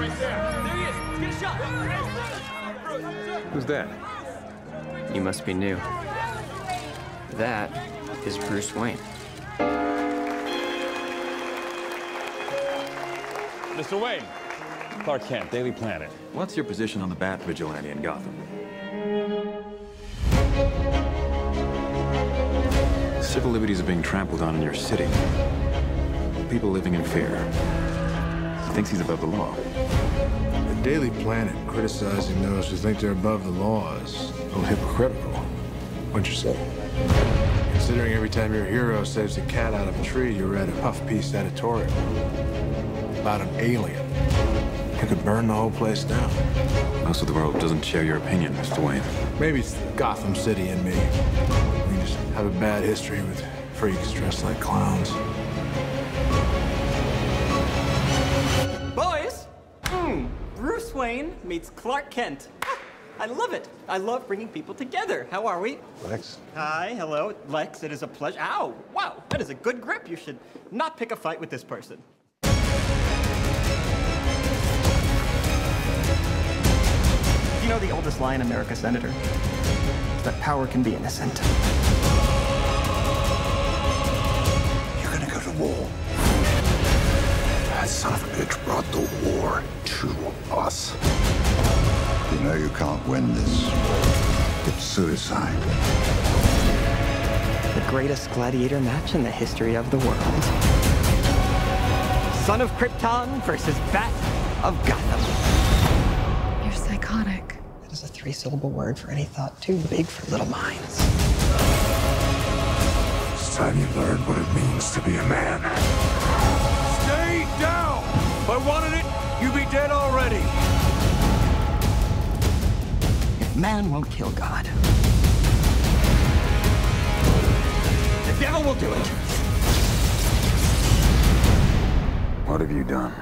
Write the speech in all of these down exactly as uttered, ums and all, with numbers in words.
right there. There he is. Let's get a shot. Who's that? You must be new. That is Bruce Wayne. Mister Wayne. Clark Kent, Daily Planet. What's your position on the Bat Vigilante in Gotham? Civil liberties are being trampled on in your city. People living in fear. He thinks he's above the law. The Daily Planet criticizing those who think they're above the law is a little hypocritical. What'd you say? Considering every time your hero saves a cat out of a tree, you read a puff-piece editorial about an alien. You could burn the whole place down. Most of the world doesn't share your opinion, Mister Wayne. Maybe it's Gotham City and me. We just have a bad history with freaks dressed like clowns. Boys! Mm. Bruce Wayne meets Clark Kent. Ah, I love it. I love bringing people together. How are we? Lex. Hi, hello. Lex, it is a pleasure. Ow! Wow, that is a good grip. You should not pick a fight with this person. You know the oldest lie in America, Senator? That power can be innocent. You're gonna go to war. That son of a bitch brought the war to us. You know you can't win this. It's suicide. The greatest gladiator match in the history of the world. Son of Krypton versus Bat of Gotham. You're psychotic. It's a three-syllable word for any thought too big for little minds. It's time you learn what it means to be a man. Stay down! If I wanted it, you'd be dead already. If man won't kill God, the devil will do it. What have you done?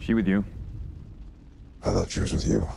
She with you? I thought she was with you.